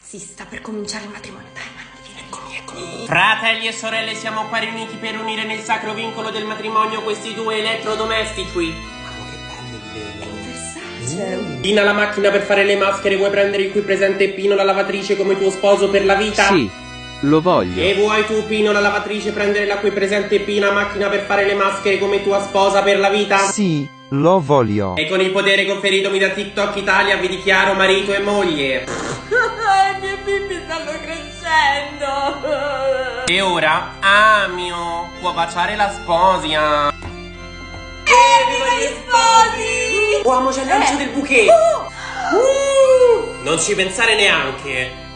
Sì, sta per cominciare il matrimonio. Dai, mamma, eccomi, eccomi. Fratelli e sorelle, siamo qua riuniti per unire nel sacro vincolo del matrimonio questi due elettrodomestici. Mamma, che bello il velo. Pina la macchina per fare le maschere, vuoi prendere il qui presente Pino la lavatrice come tuo sposo per la vita? Sì, lo voglio. E vuoi tu, Pino la lavatrice, prendere la qui presente Pina macchina per fare le maschere come tua sposa per la vita? Sì, lo voglio. E con il potere conferitomi da TikTok Italia vi dichiaro marito e moglie. I miei bimbi stanno crescendo. E ora Amio può baciare la sposia. Evviva gli sposi! Uomo, c'è il lancio del bouquet! Non ci pensare neanche!